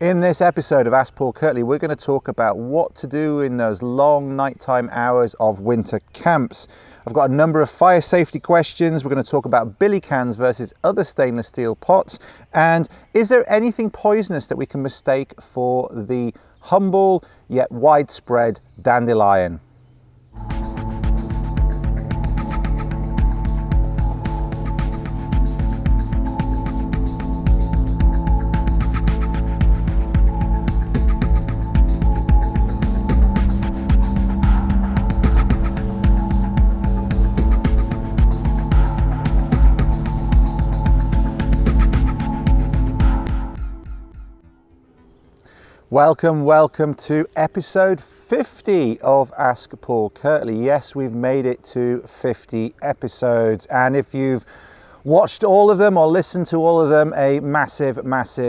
In this episode of Ask Paul Kirtley, we're going to talk about what to do in those long nighttime hours of winter camps. I've got a number of fire safety questions. We're going to talk about billy cans versus other stainless steel pots. And is there anything poisonous that we can mistake for the humble yet widespread dandelion? Welcome to episode 50 of Ask Paul Kirtley. Yes, we've made it to 50 episodes, and if you've watched all of them or listened to all of them, a massive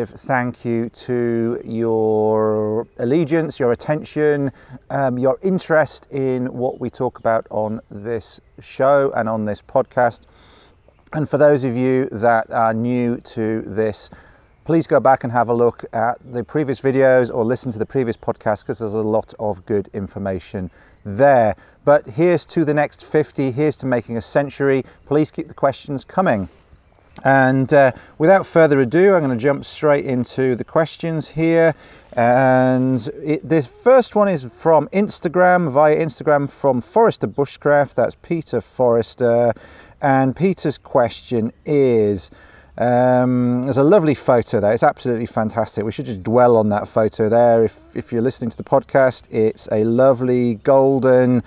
thank you to your allegiance, your attention, your interest in what we talk about on this show and on this podcast. And for those of you that are new to this, please go back and have a look at the previous videos or listen to the previous podcast, because there's a lot of good information there. But here's to the next 50, here's to making a century. Please keep the questions coming. And without further ado, I'm going to jump straight into the questions here. And this first one is from Instagram, via Instagram, from Forrester Bushcraft. That's Peter Forrester. And Peter's question is... there's a lovely photo there. It's absolutely fantastic. We should just dwell on that photo there. If you're listening to the podcast, it's a lovely golden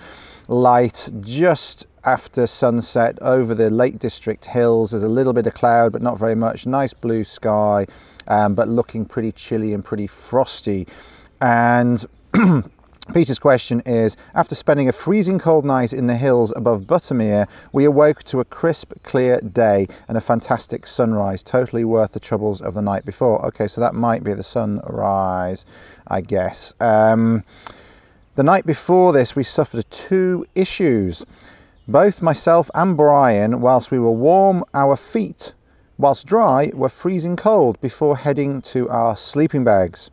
light just after sunset over the Lake District hills. There's a little bit of cloud, but not very much. Nice blue sky, but looking pretty chilly and pretty frosty. And Peter's question is, after spending a freezing cold night in the hills above Buttermere, we awoke to a crisp, clear day and a fantastic sunrise, totally worth the troubles of the night before. Okay, so that might be the sunrise, I guess. The night before this, we suffered two issues. Both myself and Brian, whilst we were warm, our feet, whilst dry, were freezing cold before heading to our sleeping bags.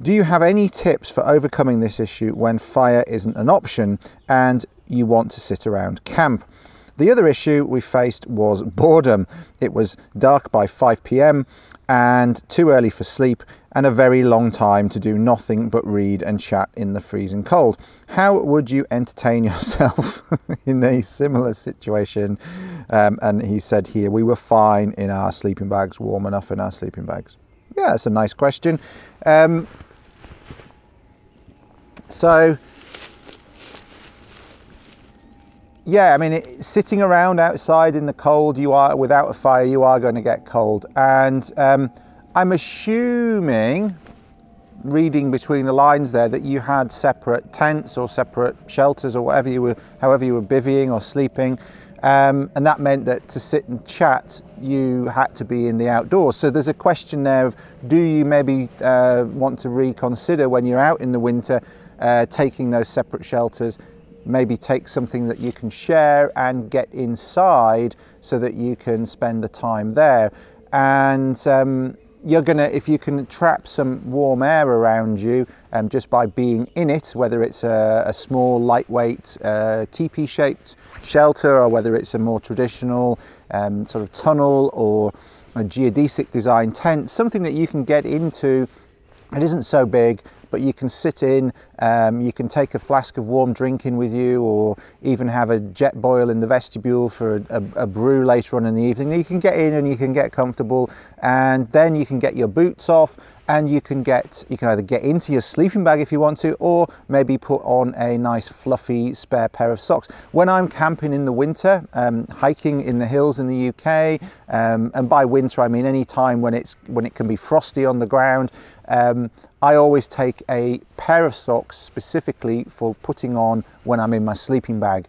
Do you have any tips for overcoming this issue when fire isn't an option and you want to sit around camp? The other issue we faced was boredom. It was dark by 5 p.m. and too early for sleep, and a very long time to do nothing but read and chat in the freezing cold. How would you entertain yourself in a similar situation? And he said here, we were fine in our sleeping bags, warm enough in our sleeping bags. Yeah, that's a nice question. Yeah, I mean, sitting around outside in the cold, you are without a fire, you are going to get cold. And I'm assuming, reading between the lines there, that you had separate tents or separate shelters or whatever you were, however you were bivvying or sleeping. And that meant that to sit and chat, you had to be in the outdoors. So there's a question there of, do you maybe want to reconsider when you're out in the winter, taking those separate shelters, maybe take something that you can share and get inside so that you can spend the time there. And you're gonna, if you can trap some warm air around you just by being in it, whether it's a small lightweight teepee shaped shelter or whether it's a more traditional sort of tunnel or a geodesic design tent, something that you can get into, it isn't so big, but you can sit in, you can take a flask of warm drink in with you, or even have a jet boil in the vestibule for a brew later on in the evening. You can get in and you can get comfortable, and then you can get your boots off, and you can either get into your sleeping bag if you want to, or maybe put on a nice fluffy spare pair of socks. When I'm camping in the winter, hiking in the hills in the UK, and by winter I mean any time when it can be frosty on the ground, I always take a pair of socks specifically for putting on when I'm in my sleeping bag.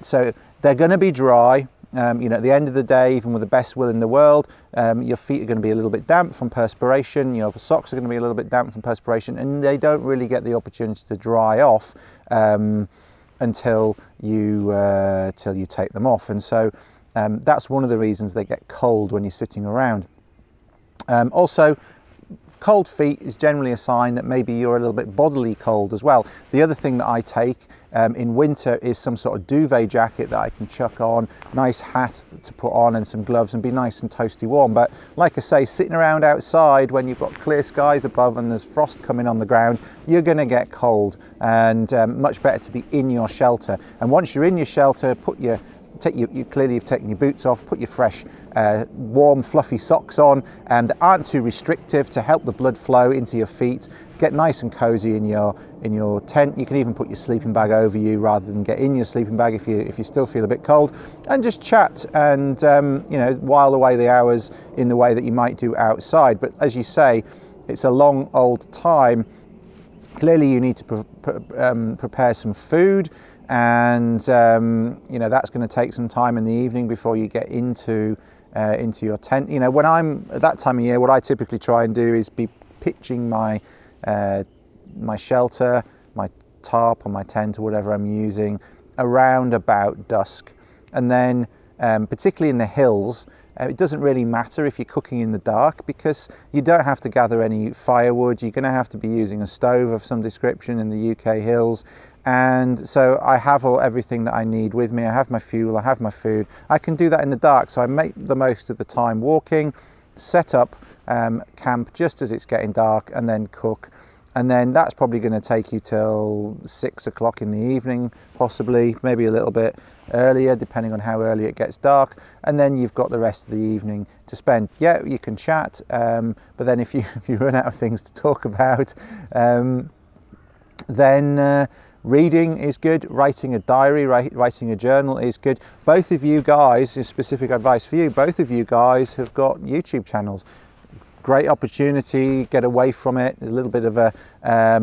So they're going to be dry. You know, at the end of the day, even with the best will in the world, your feet are going to be a little bit damp from perspiration, your socks are going to be a little bit damp from perspiration, and they don't really get the opportunity to dry off until you take them off. And so that's one of the reasons they get cold when you're sitting around. Also, Cold feet is generally a sign that maybe you're a little bit bodily cold as well. The other thing that I take in winter is some sort of duvet jacket that I can chuck on, nice hat to put on and some gloves and be nice and toasty warm. But like I say, sitting around outside when you've got clear skies above and there's frost coming on the ground, you're going to get cold, and much better to be in your shelter. And once you're in your shelter, clearly you've taken your boots off, put your fresh warm fluffy socks on that aren't too restrictive to help the blood flow into your feet. Get nice and cozy in your tent. You can even put your sleeping bag over you rather than get in your sleeping bag if you still feel a bit cold, and just chat and you know, while away the hours in the way that you might do outside. But as you say, it's a long old time. Clearly you need to prepare some food, and you know, that's going to take some time in the evening before you get into your tent. You know, when I'm at that time of year, what I typically try and do is be pitching my shelter, my tarp or my tent or whatever I'm using, around about dusk. And then particularly in the hills, it doesn't really matter if you're cooking in the dark, because you don't have to gather any firewood. You're going to have to be using a stove of some description in the UK hills. And so I have everything that I need with me. I have my fuel, I have my food. I can do that in the dark. So I make the most of the time walking, set up camp just as it's getting dark, and then cook. And then that's probably going to take you till 6 o'clock in the evening, possibly, maybe a little bit earlier, depending on how early it gets dark. And then you've got the rest of the evening to spend. Yeah, you can chat, but then if you run out of things to talk about, then reading is good, writing a diary, writing a journal is good. Both of you guys, is specific advice for you, both of you guys have got YouTube channels. Great opportunity, get away from it, a little bit of a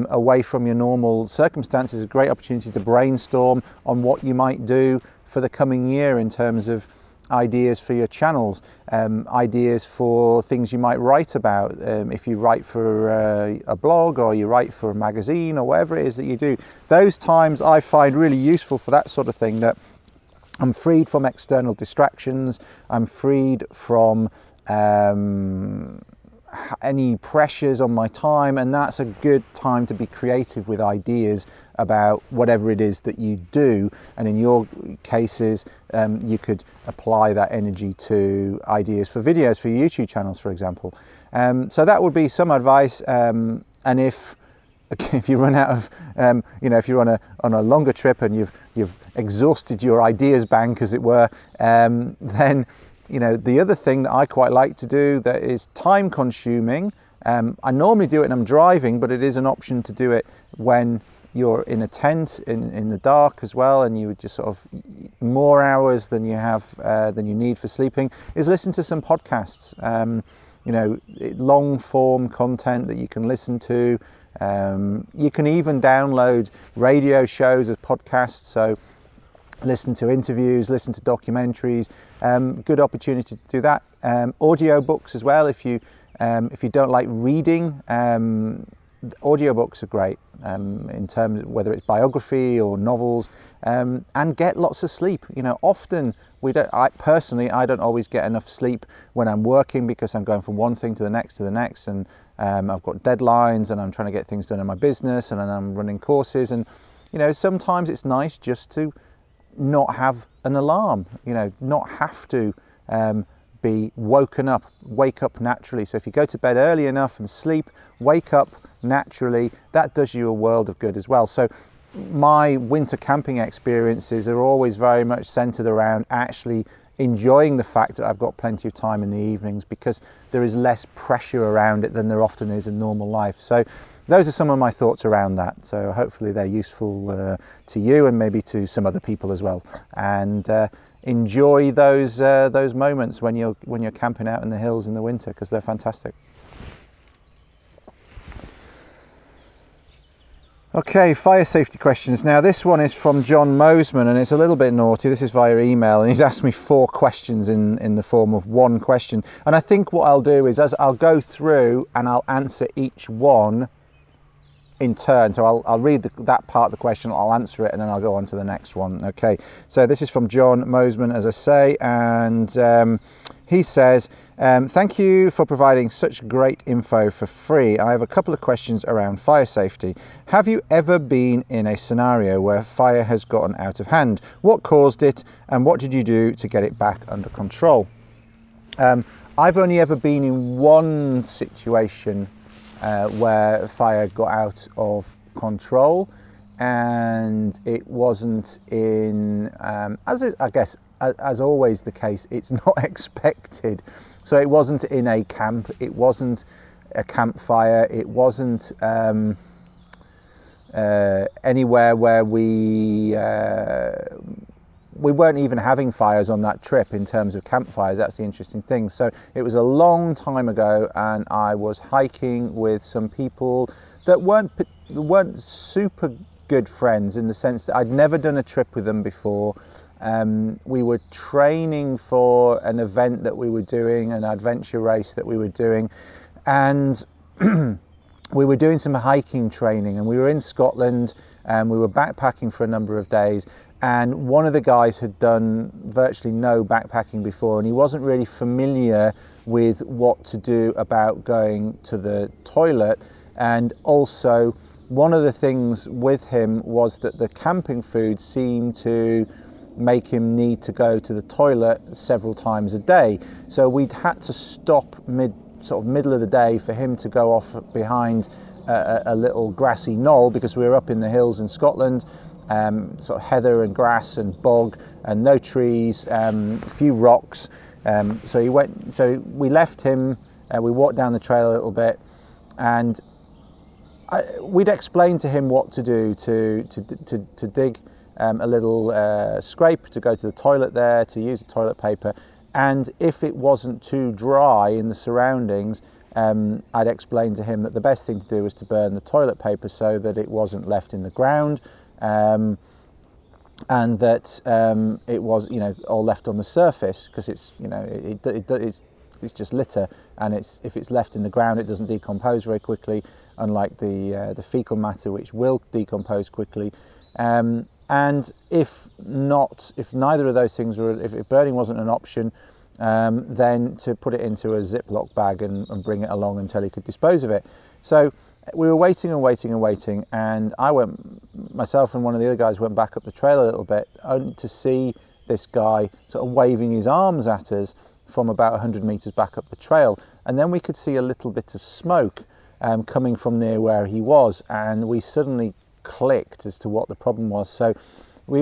away from your normal circumstances, a great opportunity to brainstorm on what you might do for the coming year in terms of ideas for your channels, ideas for things you might write about. If you write for a blog or you write for a magazine or whatever it is that you do, those times I find really useful for that sort of thing, that I'm freed from external distractions, I'm freed from any pressures on my time, and that's a good time to be creative with ideas about whatever it is that you do. And in your cases, you could apply that energy to ideas for videos for your YouTube channels, for example. So that would be some advice. And if you run out of, you know, if you're on a longer trip and you've exhausted your ideas bank, as it were, then you know, the other thing that I quite like to do that is time consuming, I normally do it when I'm driving, but it is an option to do it when you're in a tent in the dark as well, and you would just sort of more hours than you need for sleeping, is listen to some podcasts. You know, long form content that you can listen to. You can even download radio shows as podcasts, so listen to interviews, listen to documentaries. Good opportunity to do that. Audiobooks as well. If you don't like reading, audiobooks are great in terms of whether it's biography or novels, and get lots of sleep. You know, often we don't. I don't always get enough sleep when I'm working, because I'm going from one thing to the next, and I've got deadlines, and I'm trying to get things done in my business, and then I'm running courses, and you know, sometimes it's nice just to not have an alarm, you know, not have to be woken up, wake up naturally. So if you go to bed early enough and sleep, wake up naturally, that does you a world of good as well. So my winter camping experiences are always very much centered around actually enjoying the fact that I've got plenty of time in the evenings, because there is less pressure around it than there often is in normal life. So those are some of my thoughts around that. So hopefully they're useful to you, and maybe to some other people as well. And enjoy those moments when you're camping out in the hills in the winter, because they're fantastic. Okay, fire safety questions. Now this one is from John Moseman, and it's a little bit naughty. This is via email, and he's asked me 4 questions in the form of one question. And I think what I'll do is I'll go through and I'll answer each one in turn. So I'll read that part of the question, I'll answer it, and then I'll go on to the next one. Okay, so this is from John Moseman, as I say, and He says, thank you for providing such great info for free. I have a couple of questions around fire safety. Have you ever been in a scenario where fire has gotten out of hand? What caused it and what did you do to get it back under control? I've only ever been in one situation where fire got out of control, and it wasn't in, as always the case, it's not expected. So it wasn't in a camp, it wasn't a campfire, it wasn't anywhere where we weren't even having fires on that trip in terms of campfires. That's the interesting thing. So it was a long time ago, and I was hiking with some people that weren't super good friends, in the sense that I'd never done a trip with them before. We were training for an event that we were doing, an adventure race that we were doing, and we were doing some hiking training, and we were in Scotland and we were backpacking for a number of days, and one of the guys had done virtually no backpacking before, and he wasn't really familiar with what to do about going to the toilet. And also, one of the things with him was that the camping food seemed to make him need to go to the toilet several times a day. So we'd had to stop middle of the day for him to go off behind a little grassy knoll, because we were up in the hills in Scotland, sort of heather and grass and bog and no trees, a few rocks. So we left him, we walked down the trail a little bit, and we'd explained to him what to do to dig a little scrape to go to the toilet there, to use the toilet paper, and if it wasn't too dry in the surroundings, I'd explained to him that the best thing to do was to burn the toilet paper so that it wasn't left in the ground, and that it was, you know, all left on the surface, because it's, you know, it's just litter, and it's, if it's left in the ground, it doesn't decompose very quickly, unlike the fecal matter, which will decompose quickly. And if neither of those things were, if burning wasn't an option, then to put it into a Ziploc bag and bring it along until he could dispose of it. So we were waiting and waiting and waiting, and I went, myself and one of the other guys went back up the trail a little bit, only to see this guy sort of waving his arms at us from about 100 meters back up the trail. And then we could see a little bit of smoke coming from near where he was, and we suddenly clicked as to what the problem was. So we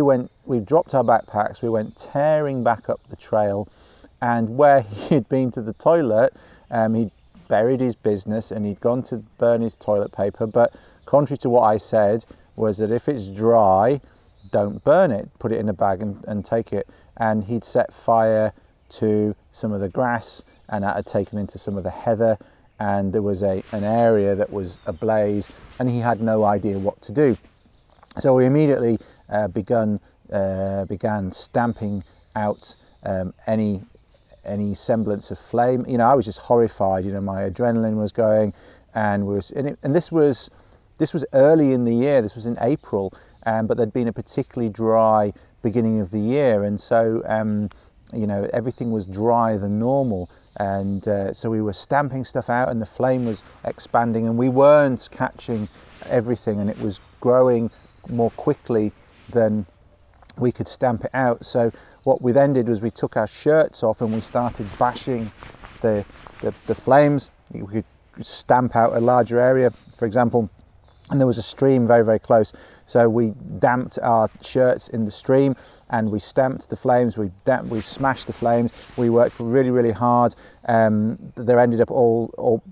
dropped our backpacks, we went tearing back up the trail, and where he had been to the toilet, he'd buried his business and he'd gone to burn his toilet paper. But contrary to what I said, was that if it's dry, don't burn it, put it in a bag and take it. And he'd set fire to some of the grass, and that had taken into some of the heather, and there was an area that was ablaze, and he had no idea what to do. So we immediately began stamping out any semblance of flame. You know, I was just horrified. You know, my adrenaline was going, and this was early in the year. This was in April, but there'd been a particularly dry beginning of the year, and so you know, everything was drier than normal. And so we were stamping stuff out, and the flame was expanding, and we weren't catching everything, and it was growing more quickly than we could stamp it out. So what we then did was we took our shirts off and we started bashing the flames. We could stamp out a larger area, for example, and there was a stream very, very close. So we damped our shirts in the stream, and we stamped the flames, we smashed the flames, we worked really, really hard. There ended up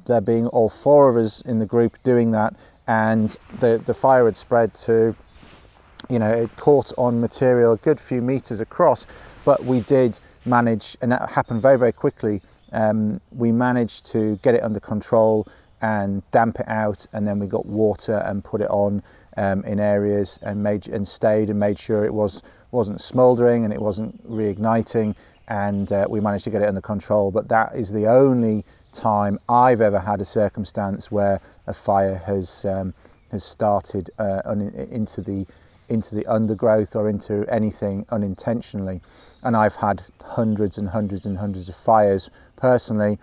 there being all four of us in the group doing that, and the fire had spread to, you know, it caught on material a good few meters across, but we did manage, and that happened very, very quickly. We managed to get it under control and damp it out, and then we got water and put it on in areas, and stayed and made sure it wasn't smouldering and it wasn't reigniting, and we managed to get it under control. But that is the only time I've ever had a circumstance where a fire has started into the into the undergrowth or into anything unintentionally. And I've had hundreds and hundreds and hundreds of fires personally.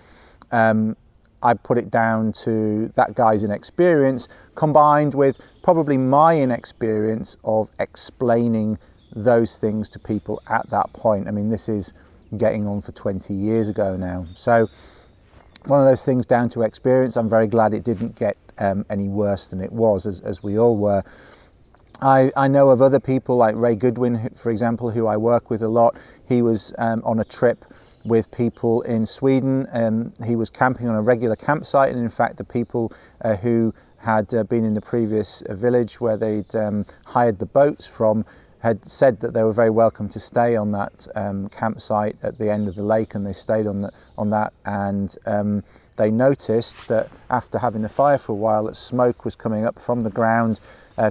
I put it down to that guy's inexperience combined with probably my inexperience of explaining those things to people at that point. I mean, this is getting on for 20 years ago now. So one of those things down to experience. I'm very glad it didn't get any worse than it was, as we all were. I know of other people like Ray Goodwin, for example, who I work with a lot. He was on a trip with people in Sweden. He was camping on a regular campsite, and in fact the people who had been in the previous village where they'd hired the boats from had said that they were very welcome to stay on that campsite at the end of the lake, and they stayed on that, and they noticed that after having the fire for a while that smoke was coming up from the ground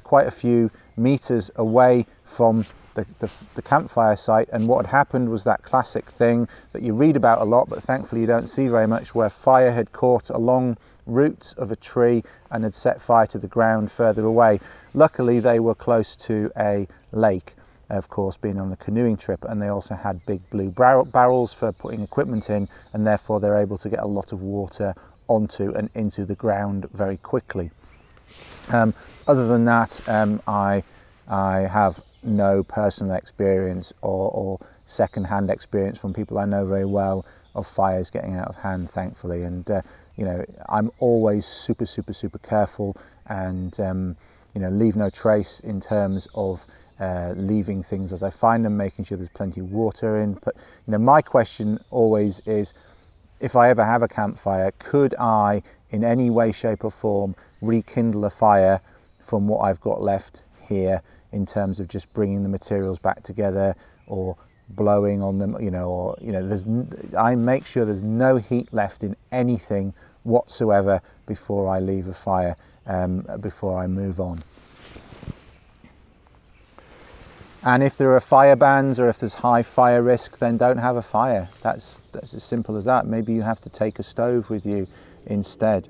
quite a few meters away from the campfire site. And what had happened was that classic thing that you read about a lot, but thankfully you don't see very much, where fire had caught along roots of a tree and had set fire to the ground further away. Luckily they were close to a lake, of course, being on a canoeing trip, and they also had big blue barrels for putting equipment in, and therefore they're able to get a lot of water onto and into the ground very quickly. Other than that, I have no personal experience or second-hand experience from people I know very well of fires getting out of hand, thankfully. And you know, I'm always super, super, super careful, and you know, leave no trace in terms of leaving things as I find them, making sure there's plenty of water in. But you know, my question always is, if I ever have a campfire, could I, in any way, shape, or form, rekindle a fire from what I've got left here in terms of just bringing the materials back together or blowing on them, you know, or, you know, I make sure there's no heat left in anything whatsoever before I leave a fire, before I move on. And if there are fire bans or if there's high fire risk, then don't have a fire. That's as simple as that. Maybe you have to take a stove with you instead.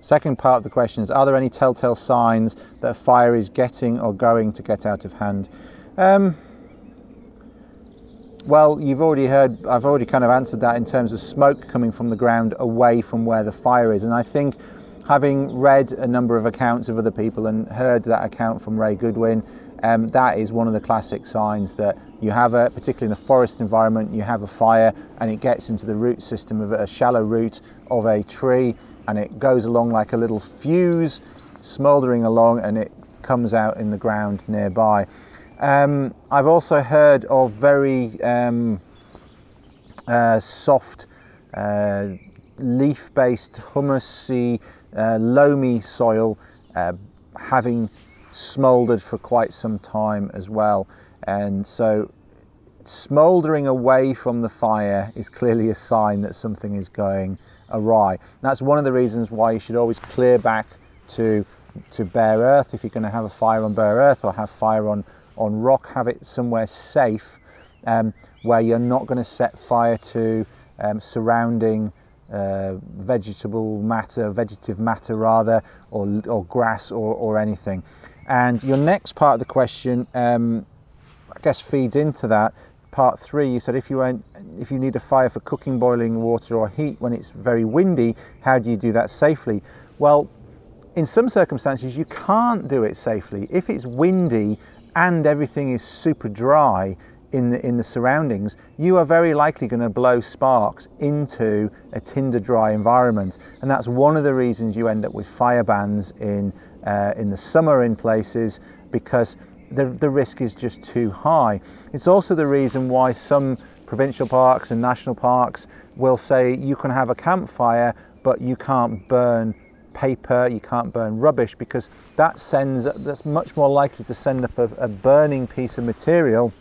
Second part of the question is, are there any telltale signs that a fire is getting or going to get out of hand? Well, you've already heard, I've already kind of answered that in terms of smoke coming from the ground away from where the fire is. And I think, having read a number of accounts of other people and heard that account from Ray Goodwin, that is one of the classic signs that you have, particularly in a forest environment, you have a fire and it gets into the root system of a shallow root of a tree, and it goes along like a little fuse, smouldering along, and it comes out in the ground nearby. I've also heard of very soft, leaf-based, humusy, loamy soil having smouldered for quite some time as well. And so smouldering away from the fire is clearly a sign that something is going awry. And that's one of the reasons why you should always clear back to bare earth. If you're going to have a fire on bare earth or have fire on rock, have it somewhere safe where you're not going to set fire to surrounding vegetative matter rather, or grass or anything. And your next part of the question, I guess, feeds into that. Part three, you said, if you need a fire for cooking, boiling water or heat when it's very windy, how do you do that safely? Well, in some circumstances you can't do it safely. If it's windy and everything is super dry in the surroundings, you are very likely going to blow sparks into a tinder dry environment. And that's one of the reasons you end up with fire bans in the summer in places, because the risk is just too high. It's also the reason why some provincial parks and national parks will say you can have a campfire, but you can't burn paper, you can't burn rubbish, because that's much more likely to send up a burning piece of material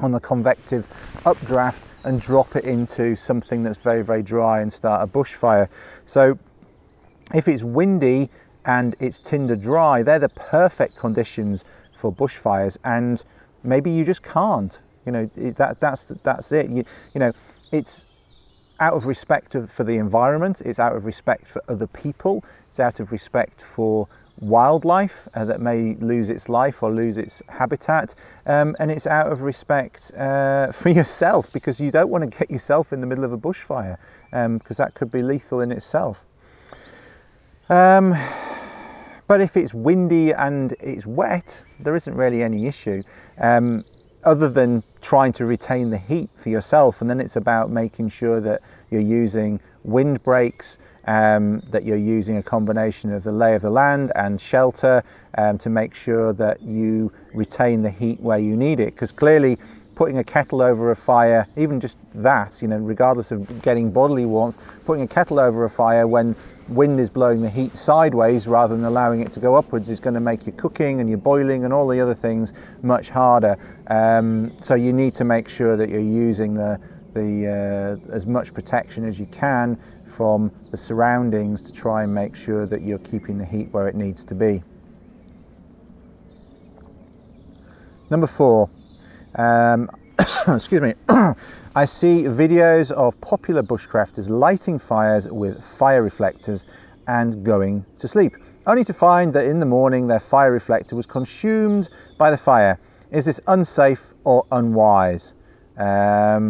on the convective updraft and drop it into something that's very, very dry and start a bushfire. So if it's windy and it's tinder dry, they're the perfect conditions for bushfires, and maybe you just can't, you know, that's it. You know, it's out of respect for the environment, it's out of respect for other people, it's out of respect for wildlife that may lose its life or lose its habitat, and it's out of respect for yourself, because you don't want to get yourself in the middle of a bushfire, because that could be lethal in itself. But if it's windy and it's wet, there isn't really any issue, other than trying to retain the heat for yourself. And then it's about making sure that you're using wind breaks, that you're using a combination of the lay of the land and shelter, to make sure that you retain the heat where you need it. Because clearly putting a kettle over a fire, even just that, you know, regardless of getting bodily warmth, putting a kettle over a fire when wind is blowing the heat sideways rather than allowing it to go upwards is going to make your cooking and your boiling and all the other things much harder. So you need to make sure that you're using the as much protection as you can from the surroundings to try and make sure that you're keeping the heat where it needs to be. Number four. Excuse me. I see videos of popular bushcrafters lighting fires with fire reflectors and going to sleep, only to find that in the morning their fire reflector was consumed by the fire. Is this unsafe or unwise? I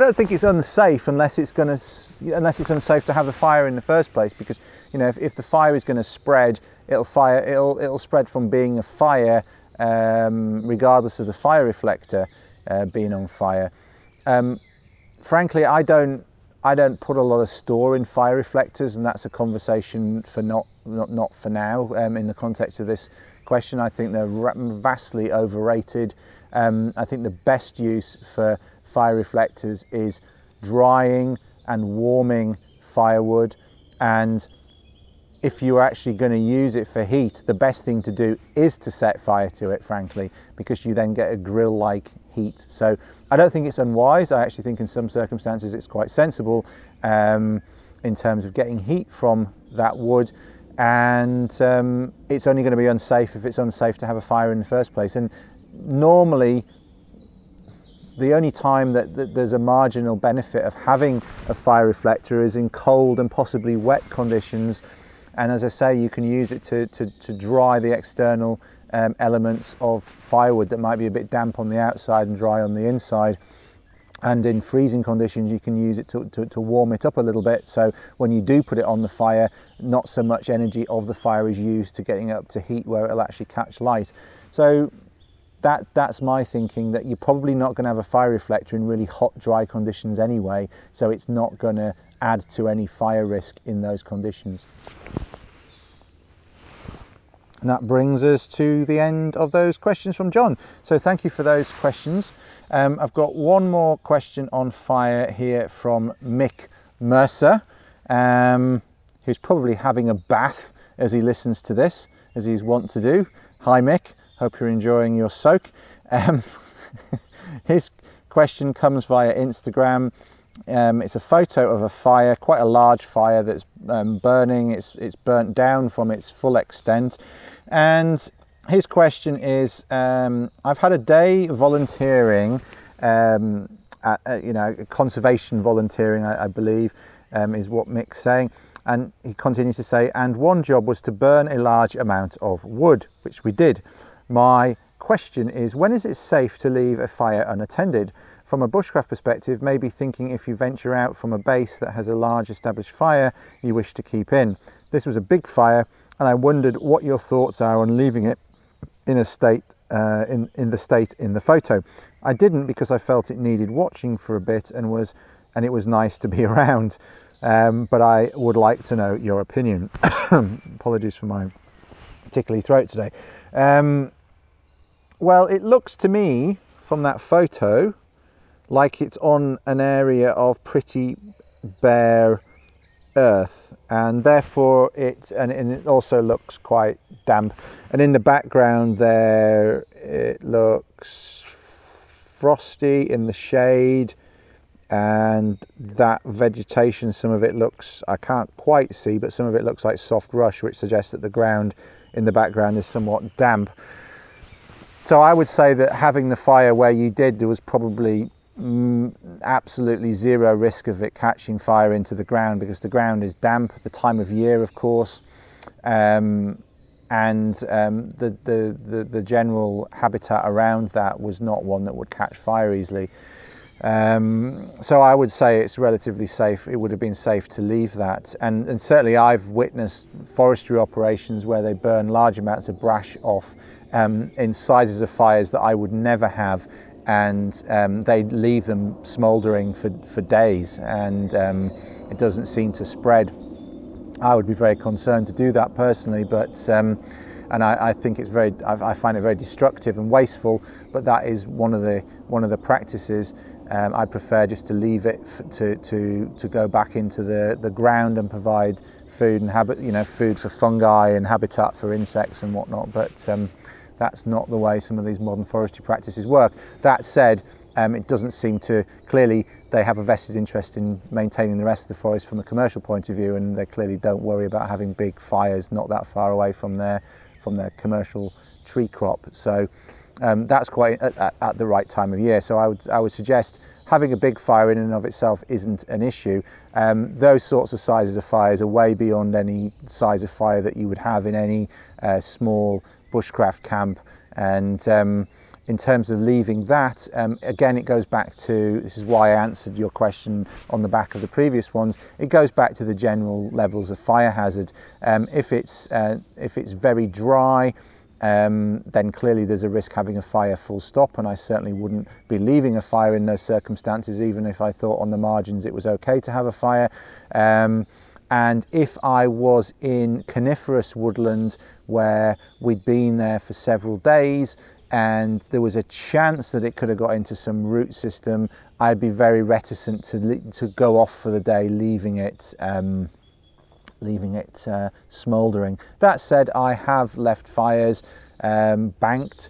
don't think it's unsafe unless it's unsafe to have a fire in the first place, because you know, if the fire is going to spread, it'll spread from being a fire. Regardless of the fire reflector being on fire. Frankly, I don't put a lot of store in fire reflectors, and that's a conversation for not for now. In the context of this question, I think they're vastly overrated. I think the best use for fire reflectors is drying and warming firewood, and if you're actually going to use it for heat, the best thing to do is to set fire to it, frankly, because you then get a grill-like heat. So I don't think it's unwise. I actually think in some circumstances it's quite sensible in terms of getting heat from that wood. And it's only going to be unsafe if it's unsafe to have a fire in the first place. And normally, the only time that there's a marginal benefit of having a fire reflector is in cold and possibly wet conditions. And as I say, you can use it to dry the external elements of firewood that might be a bit damp on the outside and dry on the inside. And in freezing conditions, you can use it to warm it up a little bit. So when you do put it on the fire, not so much energy of the fire is used to getting it up to heat where it'll actually catch light. So that's my thinking, that you're probably not going to have a fire reflector in really hot, dry conditions anyway. So it's not going to add to any fire risk in those conditions. And that brings us to the end of those questions from John. So thank you for those questions. I've got one more question on fire here from Mick Mercer, who's probably having a bath as he listens to this, as he's wont to do. Hi Mick, hope you're enjoying your soak. His question comes via Instagram. It's a photo of a fire, quite a large fire that's burning. It's burnt down from its full extent. And his question is, I've had a day volunteering, conservation volunteering, I believe, is what Mick's saying. And he continues to say, and one job was to burn a large amount of wood, which we did. My question is, when is it safe to leave a fire unattended? From a bushcraft perspective, maybe thinking if you venture out from a base that has a large established fire you wish to keep in. This was a big fire, and I wondered what your thoughts are on leaving it in a state in the state in the photo. I didn't, because I felt it needed watching for a bit, and it was nice to be around. But I would like to know your opinion. Apologies for my tickly throat today. Well, it looks to me from that photo like it's on an area of pretty bare earth, and therefore it also looks quite damp, and in the background there it looks frosty in the shade, and that vegetation, some of it looks, I can't quite see, but some of it looks like soft rush, which suggests that the ground in the background is somewhat damp. So I would say that having the fire where you did, there was probably absolutely zero risk of it catching fire into the ground because the ground is damp at the time of year, of course, and the general habitat around that was not one that would catch fire easily. So I would say it's relatively safe. It would have been safe to leave that, and certainly I've witnessed forestry operations where they burn large amounts of brash off in sizes of fires that I would never have, and they leave them smouldering for days, and it doesn't seem to spread. I would be very concerned to do that personally, but and I think it's very, I find it very destructive and wasteful, but that is one of the practices. I prefer just to leave it to go back into the ground and provide food and food for fungi and habitat for insects and whatnot. But that's not the way some of these modern forestry practices work. That said, it doesn't seem to, clearly they have a vested interest in maintaining the rest of the forest from a commercial point of view, and they clearly don't worry about having big fires not that far away from their commercial tree crop. So. That's quite at the right time of year, so I would suggest having a big fire in and of itself isn't an issue. Those sorts of sizes of fires are way beyond any size of fire that you would have in any small bushcraft camp, and in terms of leaving that, again, it goes back to, this is why I answered your question on the back of the previous ones, it goes back to the general levels of fire hazard. If it's very dry, then clearly there's a risk having a fire, full stop, and I certainly wouldn't be leaving a fire in those circumstances, even if I thought on the margins it was okay to have a fire. And if I was in coniferous woodland where we'd been there for several days and there was a chance that it could have got into some root system, I'd be very reticent to go off for the day leaving it smouldering. That said, I have left fires banked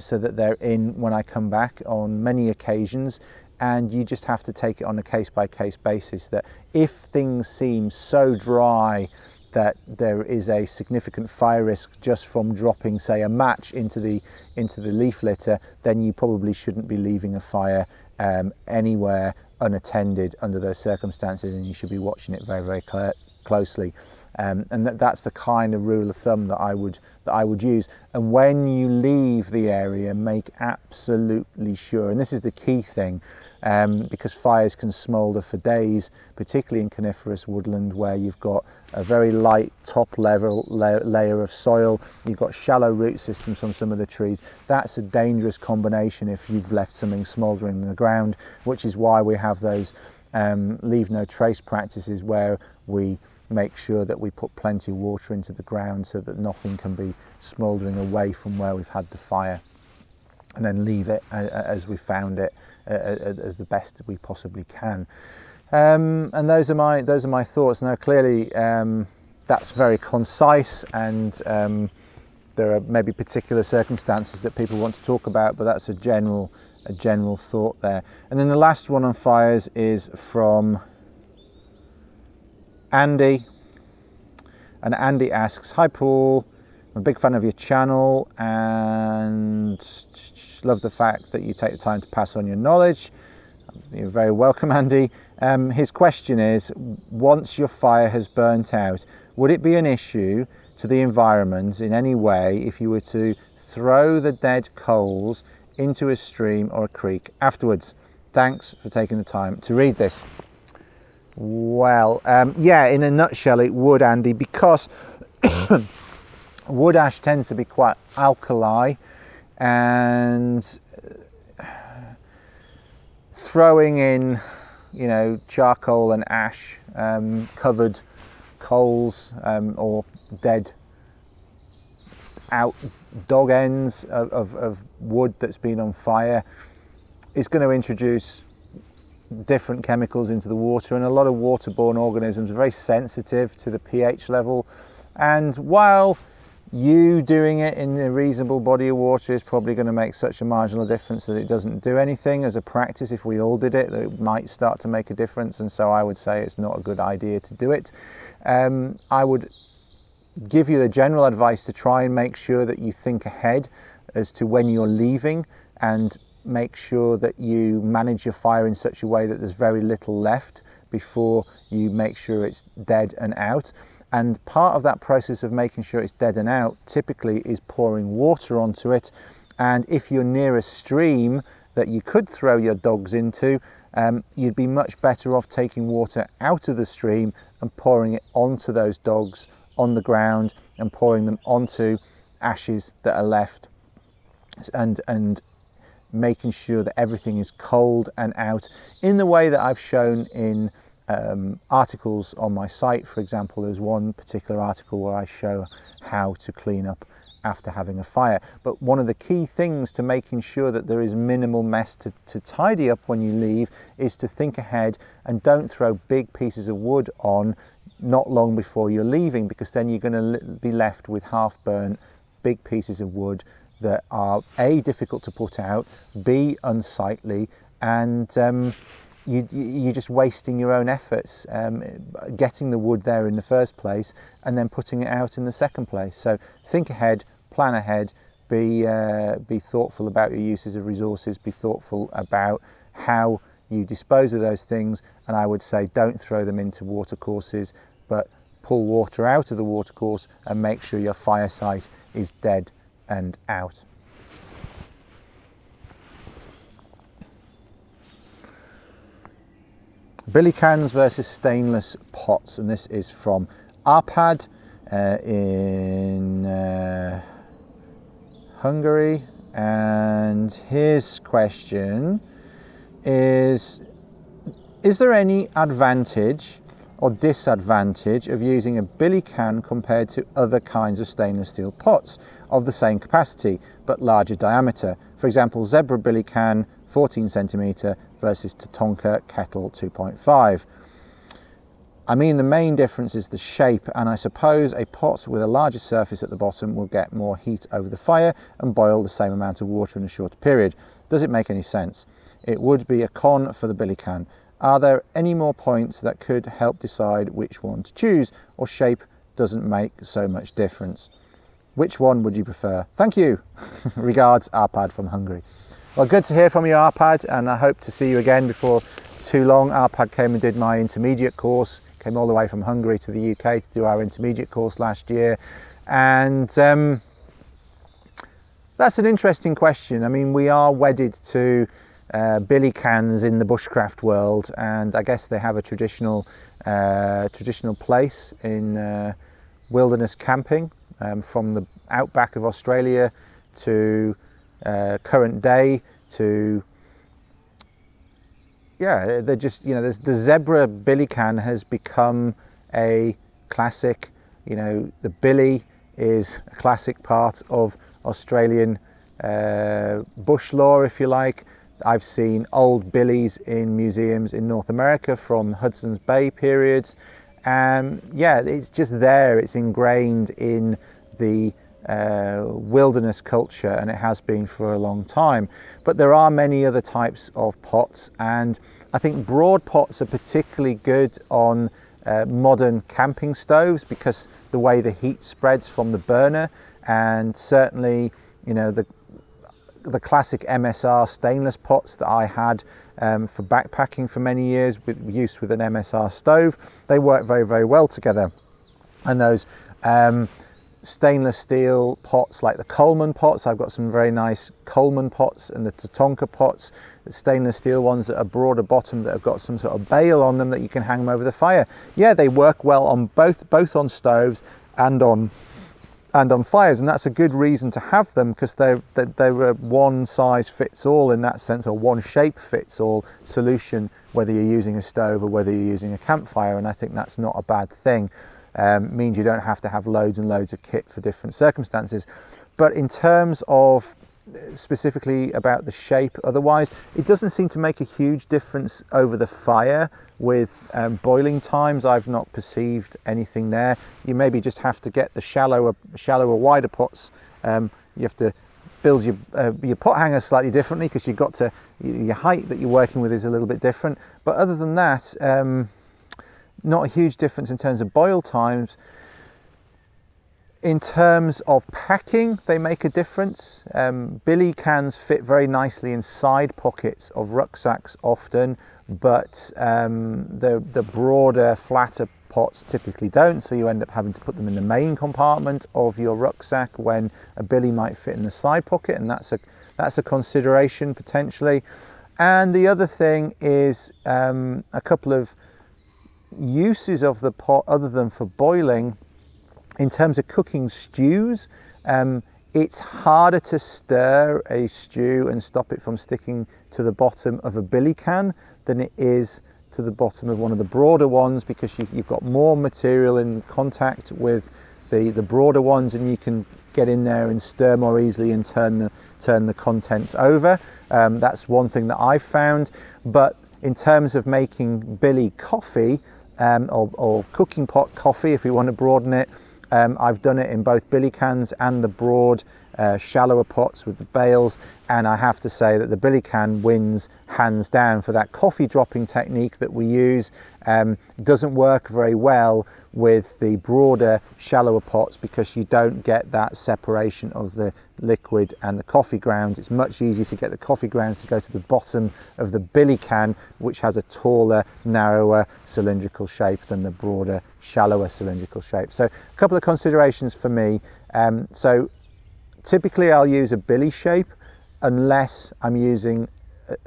so that they're in when I come back on many occasions, and you just have to take it on a case-by-case basis that if things seem so dry that there is a significant fire risk just from dropping, say, a match into the leaf litter, then you probably shouldn't be leaving a fire anywhere unattended under those circumstances, and you should be watching it very, very closely, and that's the kind of rule of thumb that I would use. And when you leave the area, make absolutely sure, and this is the key thing, because fires can smoulder for days, particularly in coniferous woodland where you've got a very light top level layer of soil, you've got shallow root systems from some of the trees. That's a dangerous combination if you've left something smouldering in the ground, which is why we have those leave no trace practices where we make sure that we put plenty of water into the ground so that nothing can be smouldering away from where we've had the fire, and then leave it as we found it, as the best we possibly can. And those are my thoughts. Now clearly that's very concise, and there are maybe particular circumstances that people want to talk about, but that's a general thought there. And then the last one on fires is from Andy, and Andy asks, "Hi Paul, I'm a big fan of your channel and love the fact that you take the time to pass on your knowledge." You're very welcome, Andy. His question is, once your fire has burnt out, would it be an issue to the environment in any way if you were to throw the dead coals into a stream or a creek afterwards? Thanks for taking the time to read this. Well, yeah, in a nutshell it would, Andy, because wood ash tends to be quite alkali, and throwing in, charcoal and ash, covered coals, or dead out dog ends of wood that's been on fire is going to introduce different chemicals into the water, and a lot of waterborne organisms are very sensitive to the pH level, and while you doing it in a reasonable body of water is probably going to make such a marginal difference that it doesn't do anything as a practice, if we all did it, it might start to make a difference, and so I would say it's not a good idea to do it. I would give you the general advice to try and make sure that you think ahead as to when you're leaving, and make sure that you manage your fire in such a way that there's very little left before you make sure it's dead and out. And part of that process of making sure it's dead and out typically is pouring water onto it. And if you're near a stream that you could throw your dogs into, you'd be much better off taking water out of the stream and pouring it onto those dogs on the ground and pouring them onto ashes that are left, and making sure that everything is cold and out in the way that I've shown in articles on my site. For example, there's one particular article where I show how to clean up after having a fire. But one of the key things to making sure that there is minimal mess to tidy up when you leave is to think ahead and don't throw big pieces of wood on not long before you're leaving, because then you're going to be left with half burnt big pieces of wood that are A, difficult to put out, B, unsightly, and you're just wasting your own efforts getting the wood there in the first place and then putting it out in the second place. So think ahead, plan ahead, be thoughtful about your uses of resources, be thoughtful about how you dispose of those things, and I would say don't throw them into watercourses, but pull water out of the watercourse and make sure your fire site is dead and out. Billy cans versus stainless pots, and this is from Arpad in Hungary. And his question is there any advantage or disadvantage of using a billy can compared to other kinds of stainless steel pots of the same capacity but larger diameter? For example, Zebra billy can 14 cm versus Tatonka kettle 2.5. I mean, the main difference is the shape, and I suppose a pot with a larger surface at the bottom will get more heat over the fire and boil the same amount of water in a shorter period. Does it make any sense? It would be a con for the billy can. Are there any more points that could help decide which one to choose, or shape doesn't make so much difference? Which one would you prefer? Thank you. Regards, Arpad from Hungary. Well, good to hear from you, Arpad, and I hope to see you again before too long. Arpad came and did my intermediate course, came all the way from Hungary to the UK to do our intermediate course last year. And that's an interesting question. I mean, we are wedded to billy cans in the bushcraft world, and I guess they have a traditional place in wilderness camping from the outback of Australia to current day to, yeah, they're just, you know, the Zebra billy can has become a classic. You know, the billy is a classic part of Australian bush lore, if you like. I've seen old billies in museums in North America from Hudson's Bay periods. Yeah, it's just there, it's ingrained in the wilderness culture, and it has been for a long time. But there are many other types of pots, and I think broad pots are particularly good on modern camping stoves because the way the heat spreads from the burner, and certainly, you know, the classic MSR stainless pots that I had for backpacking for many years with use with an MSR stove, they work very, very well together. And those stainless steel pots like the Coleman pots, I've got some very nice Coleman pots, and the Tatonka pots, the stainless steel ones that are broader bottom that have got some sort of bail on them that you can hang them over the fire. Yeah, they work well on both on stoves and on fires, and that's a good reason to have them because they're a one size fits all in that sense, or one shape fits all solution, whether you're using a stove or whether you're using a campfire. And I think that's not a bad thing. Means you don't have to have loads and loads of kit for different circumstances. But in terms of specifically about the shape otherwise, it doesn't seem to make a huge difference over the fire with boiling times. I've not perceived anything there. You maybe just have to get the shallower wider pots. You have to build your pot hangers slightly differently because you've got to, your height that you're working with is a little bit different. But other than that, not a huge difference in terms of boil times. In terms of packing, they make a difference. Billy cans fit very nicely in side pockets of rucksacks often, but the broader, flatter pots typically don't, so you end up having to put them in the main compartment of your rucksack when a billy might fit in the side pocket, and that's a consideration potentially. And the other thing is a couple of uses of the pot other than for boiling. In terms of cooking stews, it's harder to stir a stew and stop it from sticking to the bottom of a billy can than it is to the bottom of one of the broader ones, because you've got more material in contact with the broader ones, and you can get in there and stir more easily and turn the contents over. That's one thing that I've found. But in terms of making billy coffee, or cooking pot coffee if we want to broaden it, I've done it in both billy cans and the broad, shallower pots with the bales, and I have to say that the billy can wins hands down for that coffee dropping technique that we use. Doesn't work very well with the broader, shallower pots because you don't get that separation of the liquid and the coffee grounds. It's much easier to get the coffee grounds to go to the bottom of the billy can, which has a taller, narrower cylindrical shape than the broader, shallower cylindrical shape. So a couple of considerations for me. So typically I'll use a billy shape unless I'm using,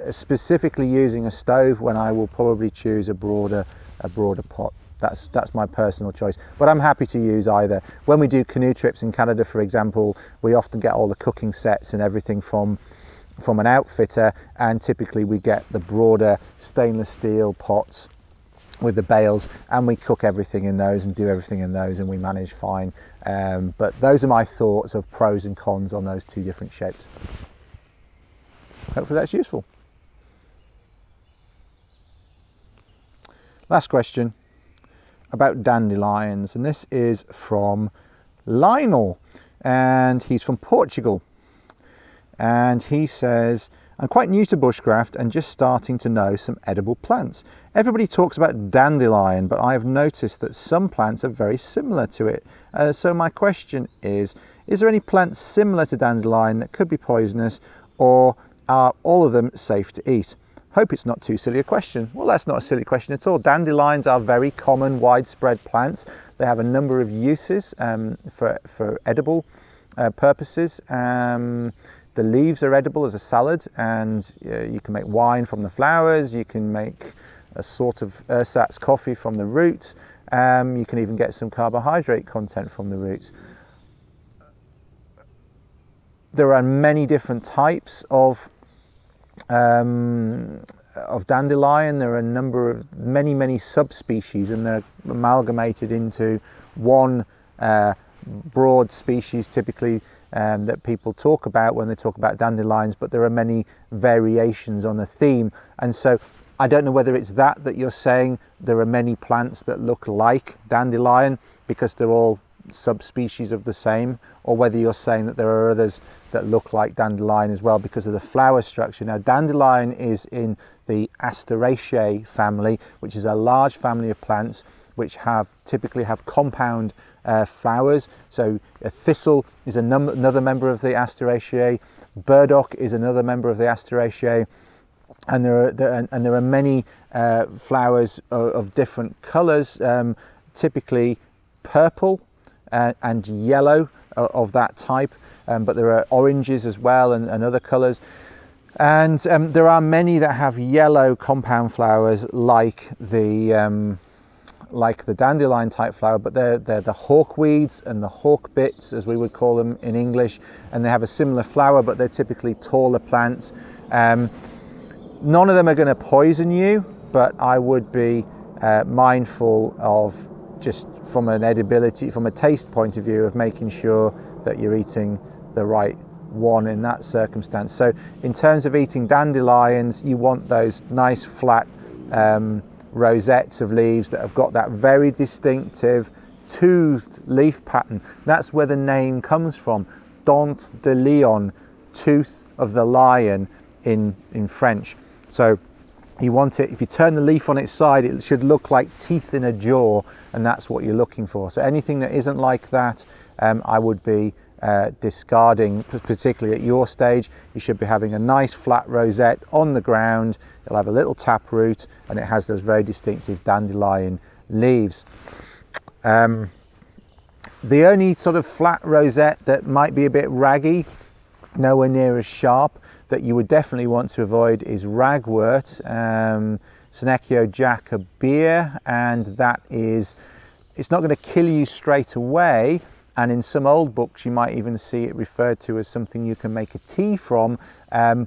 specifically using a stove, when I will probably choose a broader pot. That's my personal choice, but I'm happy to use either. When we do canoe trips in Canada, for example, we often get all the cooking sets and everything from an outfitter, and typically we get the broader stainless steel pots with the bales, and we cook everything in those and do everything in those, and we manage fine. But those are my thoughts of pros and cons on those two different shapes. Hopefully that's useful. Last question about dandelions, and this is from Lionel, and he's from Portugal, and he says, I'm quite new to bushcraft and just starting to know some edible plants. Everybody talks about dandelion, but I have noticed that some plants are very similar to it. So my question is there any plants similar to dandelion that could be poisonous, or are all of them safe to eat? Hope it's not too silly a question. Well, that's not a silly question at all. Dandelions are very common, widespread plants. They have a number of uses for edible purposes. The leaves are edible as a salad, and you can make wine from the flowers, you can make a sort of ersatz coffee from the roots, you can even get some carbohydrate content from the roots. There are many different types of dandelion. There are a number of many subspecies, and they're amalgamated into one broad species typically, that people talk about when they talk about dandelions, but there are many variations on the theme. And so I don't know whether it's that you're saying there are many plants that look like dandelion because they're all subspecies of the same, or whether you're saying that there are others that look like dandelion as well because of the flower structure. Now, dandelion is in the Asteraceae family, which is a large family of plants which typically have compound flowers. So a thistle is another member of the Asteraceae, burdock is another member of the Asteraceae, and there are many flowers of different colours, typically purple and yellow of that type, but there are oranges as well and other colours. And there are many that have yellow compound flowers like the dandelion type flower, but they're the hawkweeds and the hawkbits, as we would call them in English, and they have a similar flower, but they're typically taller plants. None of them are going to poison you, but I would be mindful of, just from an edibility, from a taste point of view, of making sure that you're eating the right one in that circumstance. So in terms of eating dandelions, you want those nice flat rosettes of leaves that have got that very distinctive toothed leaf pattern. That's where the name comes from, dent de lion, tooth of the lion in French. So you want it, if you turn the leaf on its side, it should look like teeth in a jaw, and that's what you're looking for. So anything that isn't like that I would be discarding, particularly at your stage. You should be having a nice flat rosette on the ground. It'll have a little tap root and it has those very distinctive dandelion leaves. The only sort of flat rosette that might be a bit raggy, nowhere near as sharp, that you would definitely want to avoid is ragwort, Senecio jacobaea, and that is, it's not going to kill you straight away. And in some old books, you might even see it referred to as something you can make a tea from,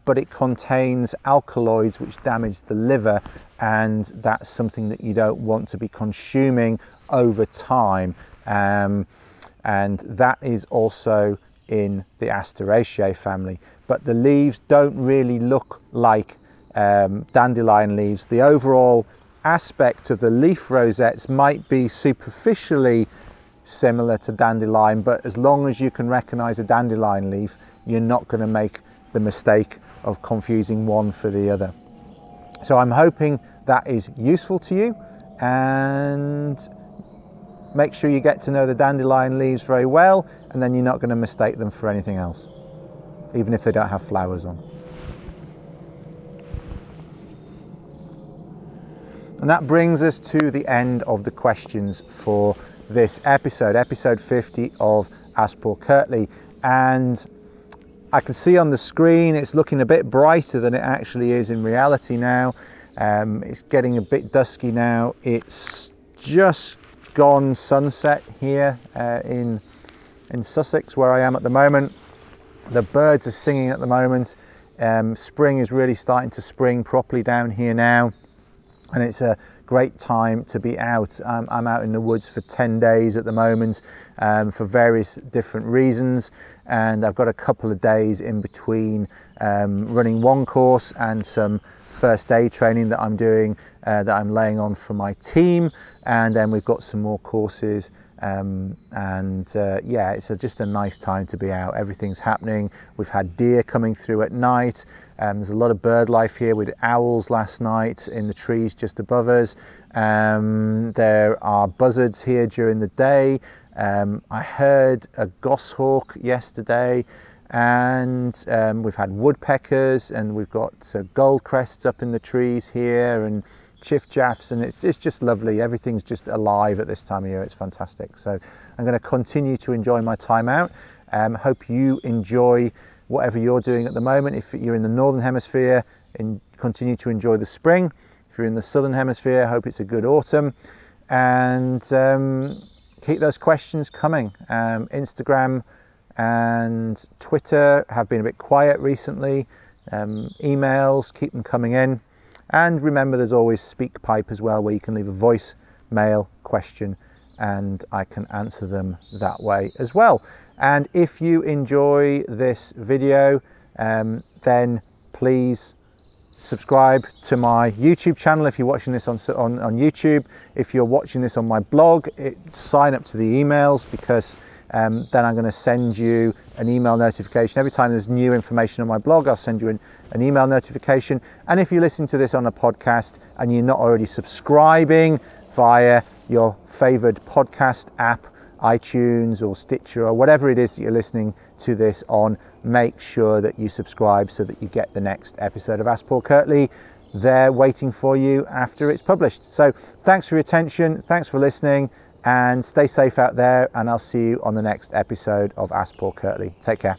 but it contains alkaloids which damage the liver, and that's something that you don't want to be consuming over time. And that is also in the Asteraceae family. But the leaves don't really look like dandelion leaves. The overall aspect of the leaf rosettes might be superficially similar to dandelion, but as long as you can recognize a dandelion leaf, you're not going to make the mistake of confusing one for the other. So I'm hoping that is useful to you, and make sure you get to know the dandelion leaves very well, and then you're not going to mistake them for anything else, even if they don't have flowers on. And that brings us to the end of the questions for this episode, episode 50 of Ask Paul Kirtley. And I can see on the screen it's looking a bit brighter than it actually is in reality now. It's getting a bit dusky now. It's just gone sunset here in Sussex, where I am at the moment. The birds are singing at the moment. Spring is really starting to spring properly down here now, and it's a great time to be out. I'm out in the woods for 10 days at the moment for various different reasons, and I've got a couple of days in between running one course and some first aid training that I'm doing, that I'm laying on for my team, and then we've got some more courses. Yeah, it's just a nice time to be out. Everything's happening. We've had deer coming through at night. There's a lot of bird life here. We had owls last night in the trees just above us. There are buzzards here during the day. I heard a goshawk yesterday, and we've had woodpeckers, and we've got goldcrests up in the trees here, and chiffchaffs, and it's just lovely. Everything's just alive at this time of year. It's fantastic. So I'm going to continue to enjoy my time out. Hope you enjoy whatever you're doing at the moment. If you're in the northern hemisphere, continue to enjoy the spring. If you're in the southern hemisphere, hope it's a good autumn. And keep those questions coming. Instagram and Twitter have been a bit quiet recently. Emails, keep them coming in. And remember, there's always SpeakPipe as well, where you can leave a voice mail question and I can answer them that way as well. And if you enjoy this video, then please subscribe to my YouTube channel if you're watching this on YouTube. If you're watching this on my blog, sign up to the emails, because then I'm going to send you an email notification. Every time there's new information on my blog, I'll send you an email notification. And if you listen to this on a podcast and you're not already subscribing via your favored podcast app, iTunes or Stitcher or whatever it is that you're listening to this on, make sure that you subscribe so that you get the next episode of Ask Paul Kirtley there waiting for you after it's published. So thanks for your attention. Thanks for listening. And stay safe out there, and I'll see you on the next episode of Ask Paul Kirtley. Take care.